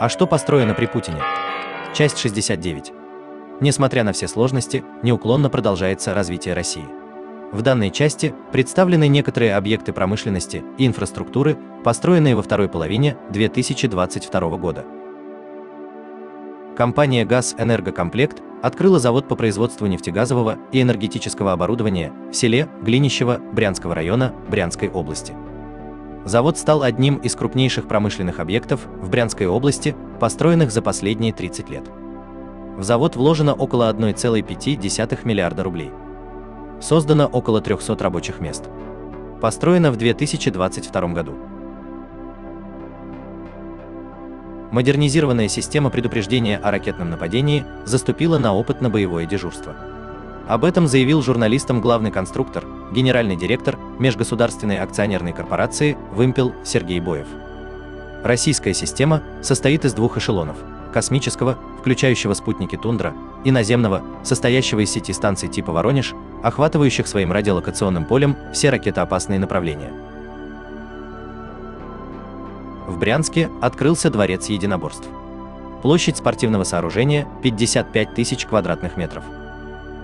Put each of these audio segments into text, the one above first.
А что построено при Путине? Часть 69. Несмотря на все сложности, неуклонно продолжается развитие России. В данной части представлены некоторые объекты промышленности и инфраструктуры, построенные во второй половине 2022 года. Компания «Газэнергокомплект» открыла завод по производству нефтегазового и энергетического оборудования в селе Глинищево Брянского района Брянской области. Завод стал одним из крупнейших промышленных объектов в Брянской области, построенных за последние 30 лет. В завод вложено около 1,5 миллиарда рублей. Создано около 300 рабочих мест. Построено в 2022 году. Модернизированная система предупреждения о ракетном нападении заступила на опытно-боевое дежурство. Об этом заявил журналистам главный конструктор, генеральный директор Межгосударственной акционерной корпорации «Вымпел» Сергей Боев. Российская система состоит из двух эшелонов – космического, включающего спутники «Тундра», и наземного, состоящего из сети станций типа «Воронеж», охватывающих своим радиолокационным полем все ракетоопасные направления. В Брянске открылся дворец единоборств. Площадь спортивного сооружения – 55 тысяч квадратных метров.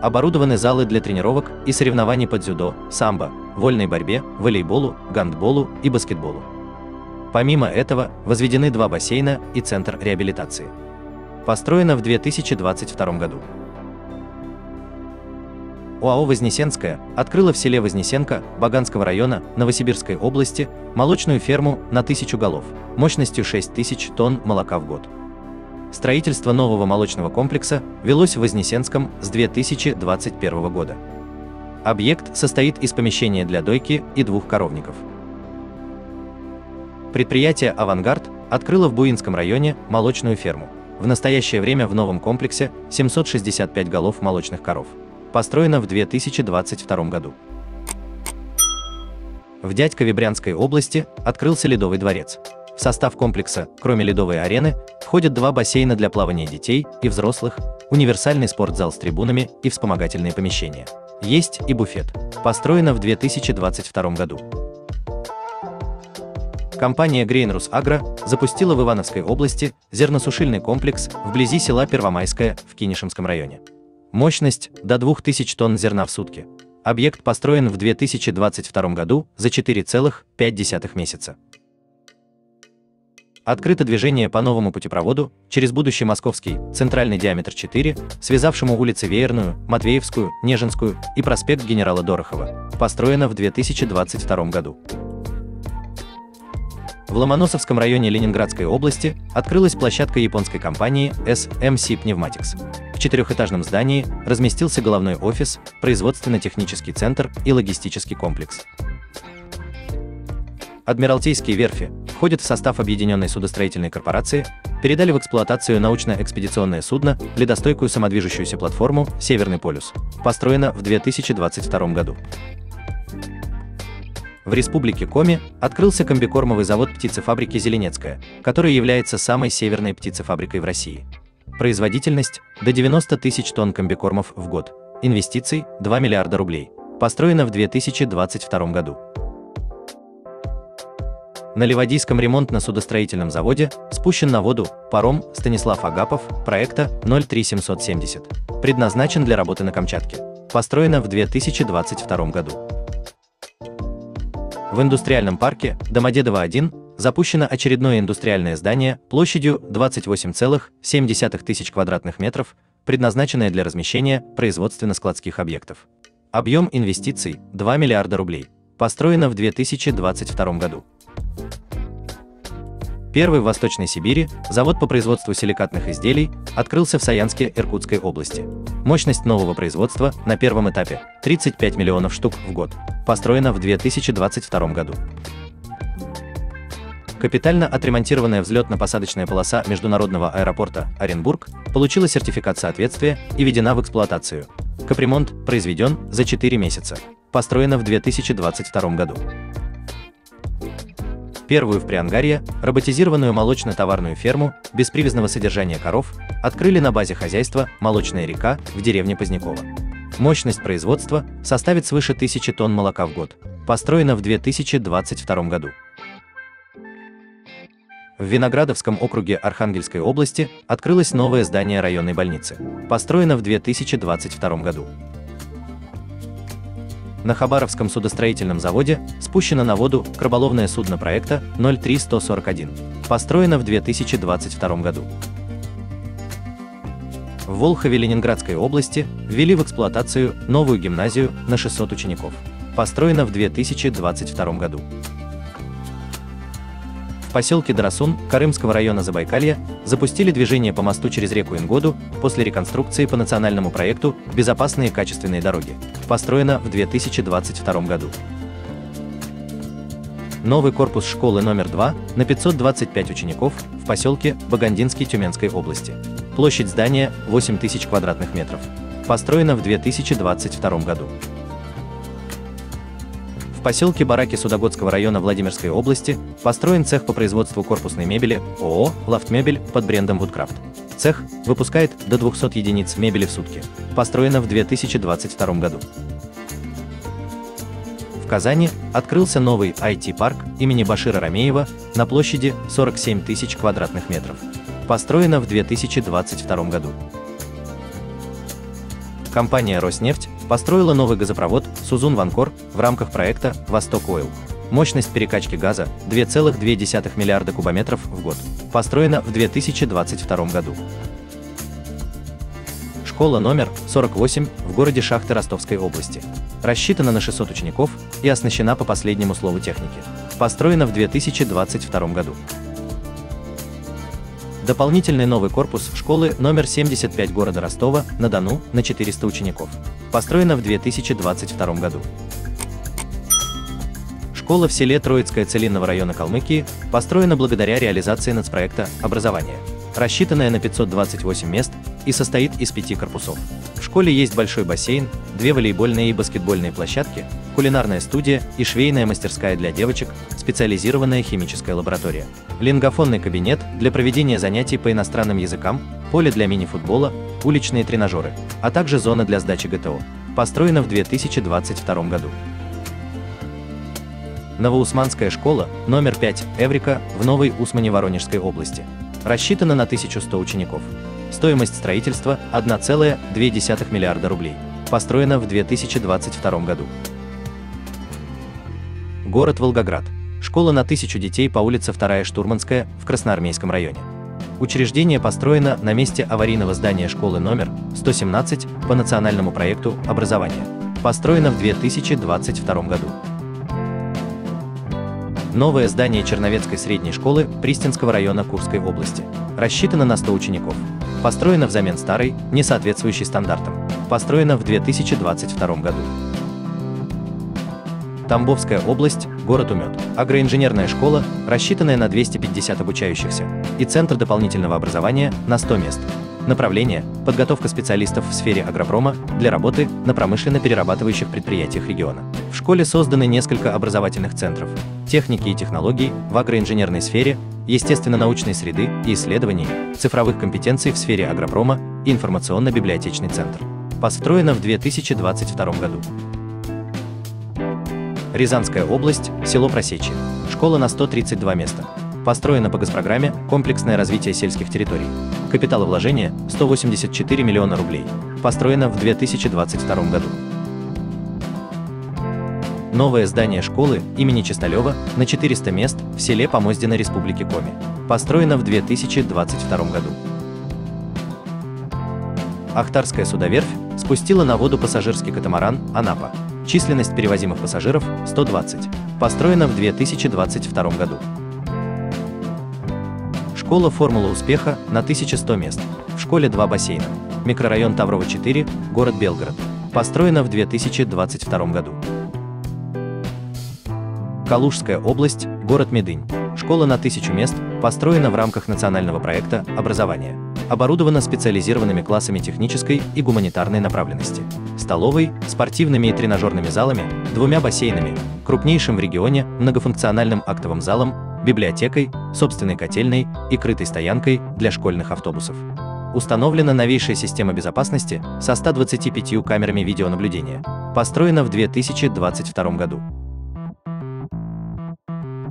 Оборудованы залы для тренировок и соревнований по дзюдо, самбо, вольной борьбе, волейболу, гандболу и баскетболу. Помимо этого, возведены два бассейна и центр реабилитации. Построено в 2022 году. ОАО «Вознесенская» открыла в селе Вознесенка Багандинского района Новосибирской области молочную ферму на 1000 голов, мощностью 6000 тонн молока в год. Строительство нового молочного комплекса велось в Вознесенском с 2021 года. Объект состоит из помещения для дойки и двух коровников. Предприятие «Авангард» открыло в Буинском районе молочную ферму. В настоящее время в новом комплексе 765 голов молочных коров. Построена в 2022 году. В Дятькове Брянской области открылся ледовый дворец. В состав комплекса, кроме ледовой арены, входят два бассейна для плавания детей и взрослых, универсальный спортзал с трибунами и вспомогательные помещения. Есть и буфет. Построена в 2022 году. Компания «Грейнрус Агро» запустила в Ивановской области зерносушильный комплекс вблизи села Первомайское в Кинишемском районе. Мощность – до 2000 тонн зерна в сутки. Объект построен в 2022 году за 4,5 месяца. Открыто движение по новому путепроводу через будущий Московский, центральный диаметр 4, связавшему улицы Веерную, Матвеевскую, Нежинскую и проспект генерала Дорохова. Построено в 2022 году. В Ломоносовском районе Ленинградской области открылась площадка японской компании SMC Pneumatics. В четырехэтажном здании разместился головной офис, производственно-технический центр и логистический комплекс. Адмиралтейские верфи входят в состав Объединенной судостроительной корпорации, передали в эксплуатацию научно-экспедиционное судно, ледостойкую самодвижущуюся платформу «Северный полюс», построено в 2022 году. В республике Коми открылся комбикормовый завод птицефабрики «Зеленецкая», который является самой северной птицефабрикой в России. Производительность – до 90 тысяч тонн комбикормов в год. Инвестиций – 2 миллиарда рублей. Построено в 2022 году. На Ливадийском ремонтно-судостроительном заводе спущен на воду паром «Станислав Агапов» проекта 03770. Предназначен для работы на Камчатке. Построено в 2022 году. В индустриальном парке Домодедово-1 запущено очередное индустриальное здание площадью 28,7 тысяч квадратных метров, предназначенное для размещения производственно-складских объектов. Объем инвестиций – 2 миллиарда рублей. Построено в 2022 году. Первый в Восточной Сибири завод по производству силикатных изделий открылся в Саянске Иркутской области. Мощность нового производства на первом этапе – 35 миллионов штук в год. Построена в 2022 году. Капитально отремонтированная взлетно-посадочная полоса международного аэропорта Оренбург получила сертификат соответствия и введена в эксплуатацию. Капремонт произведен за 4 месяца. Построена в 2022 году. Первую в Приангарье роботизированную молочно-товарную ферму без привязного содержания коров открыли на базе хозяйства «Молочная река» в деревне Познякова. Мощность производства составит свыше 1000 тонн молока в год. Построена в 2022 году. В Виноградовском округе Архангельской области открылось новое здание районной больницы, построено в 2022 году. На Хабаровском судостроительном заводе спущено на воду краболовное судно проекта 03141, построено в 2022 году. В Волхове Ленинградской области ввели в эксплуатацию новую гимназию на 600 учеников, построено в 2022 году. В поселке Дарасун Карымского района Забайкалья запустили движение по мосту через реку Ингоду после реконструкции по национальному проекту «Безопасные качественные дороги», построено в 2022 году. Новый корпус школы номер 2 на 525 учеников в поселке Багандинский Тюменской области. Площадь здания 8000 квадратных метров. Построено в 2022 году. В поселке Бараки Судогодского района Владимирской области построен цех по производству корпусной мебели ООО «Лофтмебель» под брендом Woodcraft. Цех выпускает до 200 единиц мебели в сутки, построено в 2022 году. В Казани открылся новый IT-парк имени Башира Рамеева на площади 47 тысяч квадратных метров, построено в 2022 году. Компания «Роснефть» построила новый газопровод «Сузун-Ванкор» в рамках проекта «Восток-Ойл». Мощность перекачки газа – 2,2 миллиарда кубометров в год. Построена в 2022 году. Школа номер 48 в городе Шахты Ростовской области. Рассчитана на 600 учеников и оснащена по последнему слову техники. Построена в 2022 году. Дополнительный новый корпус школы номер 75 города Ростова-на-Дону на 400 учеников. Построена в 2022 году. Школа в селе Троицкое Целинного района Калмыкии построена благодаря реализации нацпроекта «Образование», рассчитанная на 528 мест и состоит из 5 корпусов. В школе есть большой бассейн, 2 волейбольные и баскетбольные площадки, кулинарная студия и швейная мастерская для девочек, специализированная химическая лаборатория, лингофонный кабинет для проведения занятий по иностранным языкам, поле для мини-футбола, уличные тренажеры, а также зона для сдачи ГТО. Построена в 2022 году. Новоусманская школа номер 5 «Эврика» в Новой Усмане Воронежской области. Рассчитана на 1100 учеников. Стоимость строительства – 1,2 миллиарда рублей. Построена в 2022 году. Город Волгоград. Школа на 1000 детей по улице 2 Штурманская в Красноармейском районе. Учреждение построено на месте аварийного здания школы номер 117 по национальному проекту «Образование». Построено в 2022 году. Новое здание Черновецкой средней школы Пристинского района Курской области. Рассчитано на 100 учеников. Построено взамен старой, не соответствующей стандартам. Построено в 2022 году. Тамбовская область, город Умет. Агроинженерная школа, рассчитанная на 250 обучающихся, и Центр дополнительного образования на 100 мест. Направление – подготовка специалистов в сфере агропрома для работы на промышленно-перерабатывающих предприятиях региона. В школе созданы несколько образовательных центров – техники и технологий в агроинженерной сфере, естественно-научной среды и исследований, цифровых компетенций в сфере агропрома и информационно-библиотечный центр. Построено в 2022 году. Рязанская область, село Просечи. Школа на 132 места. Построена по госпрограмме «Комплексное развитие сельских территорий». Капиталовложение – 184 миллиона рублей. Построена в 2022 году. Новое здание школы имени Чистолева на 400 мест в селе Помоздино Республики Коми. Построено в 2022 году. Ахтарская судоверфь спустила на воду пассажирский катамаран «Анапа». Численность перевозимых пассажиров – 120. Построена в 2022 году. Школа «Формула успеха» на 1100 мест. В школе 2 бассейна. Микрорайон Таврово-4, город Белгород. Построена в 2022 году. Калужская область, город Медынь. Школа на 1000 мест, построена в рамках национального проекта «Образование». Оборудована специализированными классами технической и гуманитарной направленности, столовой, спортивными и тренажерными залами, 2 бассейнами, крупнейшим в регионе многофункциональным актовым залом, библиотекой, собственной котельной и крытой стоянкой для школьных автобусов. Установлена новейшая система безопасности со 125 камерами видеонаблюдения, построена в 2022 году.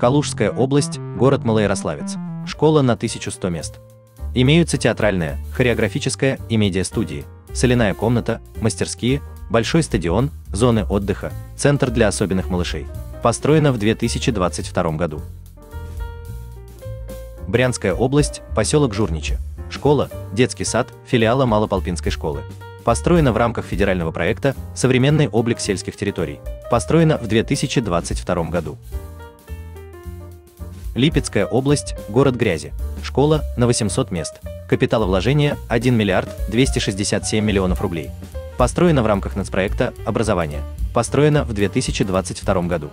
Калужская область, город Малоярославец. Школа на 1100 мест. Имеются театральная, хореографическая и медиа-студии, соляная комната, мастерские, большой стадион, зоны отдыха, центр для особенных малышей. Построено в 2022 году. Брянская область, поселок Журничи. Школа, детский сад, филиала Малополпинской школы. Построена в рамках федерального проекта «Современный облик сельских территорий». Построена в 2022 году. Липецкая область, город Грязи. Школа на 800 мест. Капиталовложение 1 267 000 000 рублей. Построена в рамках нацпроекта «Образование». Построена в 2022 году.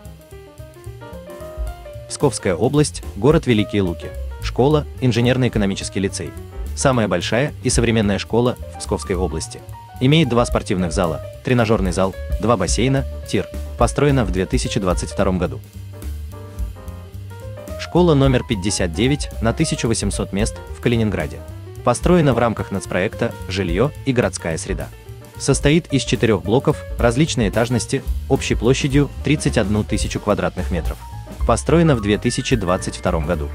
Псковская область, город Великие Луки. Школа, инженерно-экономический лицей. Самая большая и современная школа в Псковской области. Имеет 2 спортивных зала, тренажерный зал, 2 бассейна, тир. Построена в 2022 году. Школа номер 59 на 1800 мест в Калининграде. Построена в рамках нацпроекта «Жилье и городская среда». Состоит из 4 блоков различной этажности, общей площадью 31 000 квадратных метров. Построена в 2022 году.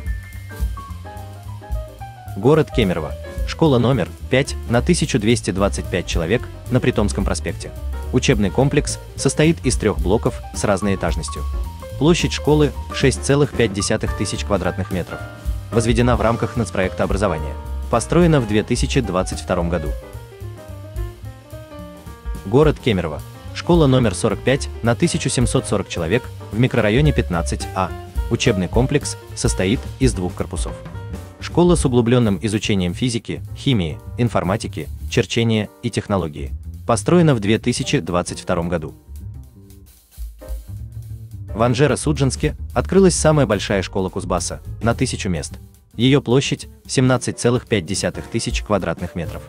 Город Кемерово. Школа номер 5 на 1225 человек на Притомском проспекте. Учебный комплекс состоит из 3 блоков с разной этажностью. Площадь школы 6 500 000 квадратных метров. Возведена в рамках нацпроекта «Образование». Построена в 2022 году. Город Кемерово. Школа номер 45 на 1740 человек в микрорайоне 15А. Учебный комплекс состоит из 2 корпусов. Школа с углубленным изучением физики, химии, информатики, черчения и технологии. Построена в 2022 году. В Анжеро-Судженске открылась самая большая школа Кузбасса на 1000 мест. Ее площадь 17 500 000 квадратных метров.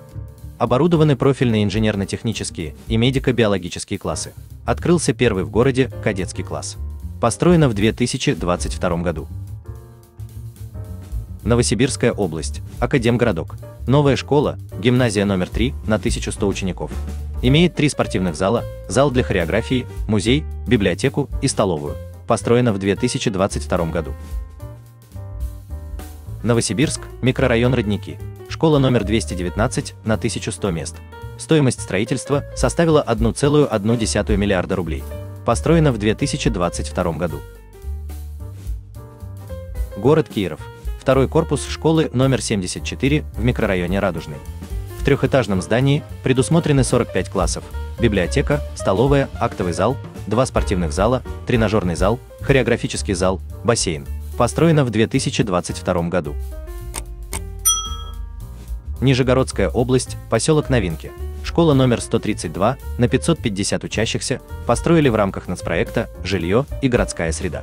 Оборудованы профильные инженерно-технические и медико-биологические классы. Открылся первый в городе кадетский класс. Построено в 2022 году. Новосибирская область, Академгородок. Новая школа, гимназия номер 3 на 1100 учеников. Имеет 3 спортивных зала, зал для хореографии, музей, библиотеку и столовую. Построено в 2022 году. Новосибирск, микрорайон Родники. Школа номер 219 на 1100 мест. Стоимость строительства составила 1,1 миллиарда рублей. Построена в 2022 году. Город Киров. 2-й корпус школы номер 74 в микрорайоне Радужный. В 3-этажном здании предусмотрены 45 классов, библиотека, столовая, актовый зал, 2 спортивных зала, тренажерный зал, хореографический зал, бассейн. Построена в 2022 году. Нижегородская область, поселок Новинки. Школа номер 132 на 550 учащихся, построили в рамках нацпроекта «Жилье и городская среда».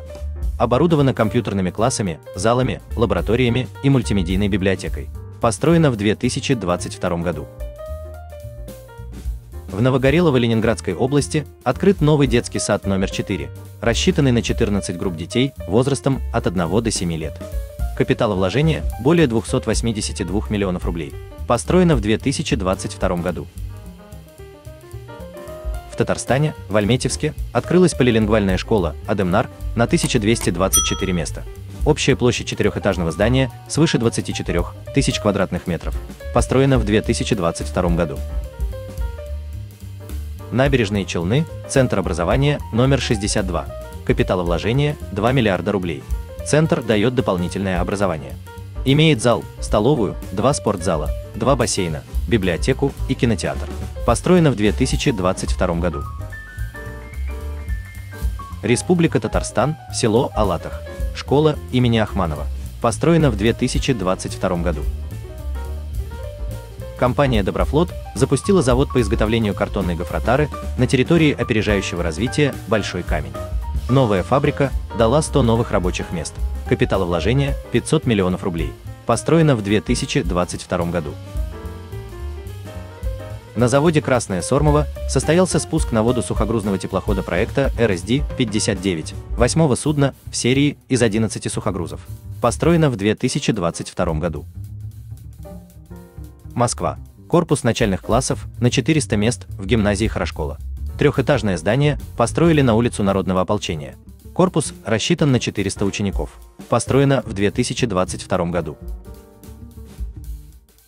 Оборудована компьютерными классами, залами, лабораториями и мультимедийной библиотекой. Построена в 2022 году. В Новогорелово Ленинградской области открыт новый детский сад номер 4, рассчитанный на 14 групп детей возрастом от 1 до 7 лет. Капиталовложение – более 282 миллионов рублей. Построено в 2022 году. В Татарстане, в Альметьевске, открылась полилингвальная школа «Адемнар» на 1224 места. Общая площадь 4-этажного здания свыше 24 000 квадратных метров. Построена в 2022 году. Набережные Челны, центр образования номер 62. Капиталовложение – 2 миллиарда рублей. Центр дает дополнительное образование. Имеет зал, столовую, 2 спортзала, 2 бассейна, библиотеку и кинотеатр. Построено в 2022 году. Республика Татарстан, село Алатах. Школа имени Ахманова. Построена в 2022 году. Компания «Доброфлот» запустила завод по изготовлению картонной гофротары на территории опережающего развития «Большой камень». Новая фабрика дала 100 новых рабочих мест. Капиталовложение – 500 миллионов рублей. Построена в 2022 году. На заводе «Красная Сормова» состоялся спуск на воду сухогрузного теплохода проекта РСД-59, 8-го судна в серии из 11 сухогрузов. Построена в 2022 году. Москва. Корпус начальных классов на 400 мест в гимназии Хорошкола. 3-этажное здание построили на улицу Народного ополчения. Корпус рассчитан на 400 учеников. Построено в 2022 году.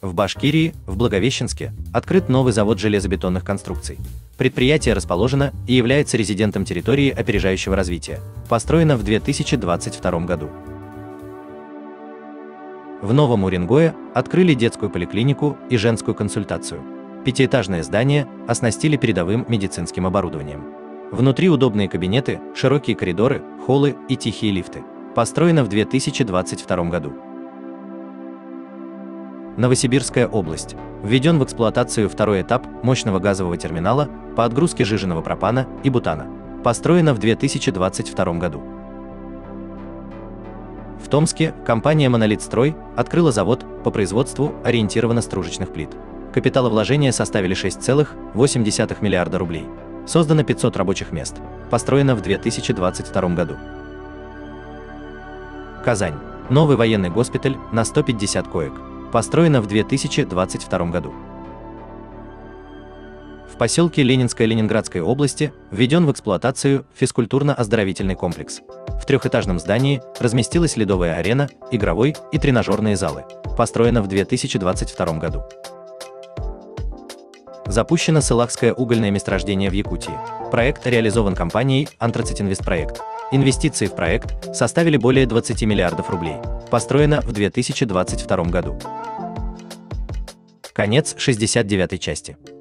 В Башкирии, в Благовещенске, открыт новый завод железобетонных конструкций. Предприятие расположено и является резидентом территории опережающего развития. Построено в 2022 году. В Новом Уренгое открыли детскую поликлинику и женскую консультацию. Пятиэтажное здание оснастили передовым медицинским оборудованием. Внутри удобные кабинеты, широкие коридоры, холлы и тихие лифты. Построено в 2022 году. Новосибирская область. Введен в эксплуатацию второй этап мощного газового терминала по отгрузке жиженного пропана и бутана. Построено в 2022 году. В Томске компания «Монолитстрой» открыла завод по производству ориентированно-стружечных плит. Капиталовложения составили 6,8 миллиарда рублей. Создано 500 рабочих мест. Построено в 2022 году. Казань. Новый военный госпиталь на 150 коек. Построено в 2022 году. В поселке Ленинское Ленинградской области введен в эксплуатацию физкультурно-оздоровительный комплекс. В трехэтажном здании разместилась ледовая арена, игровой и тренажерные залы. Построено в 2022 году. Запущено Сылахское угольное месторождение в Якутии. Проект реализован компанией «Антрацитинвестпроект». Инвестиции в проект составили более 20 миллиардов рублей. Построено в 2022 году. Конец 69-й части.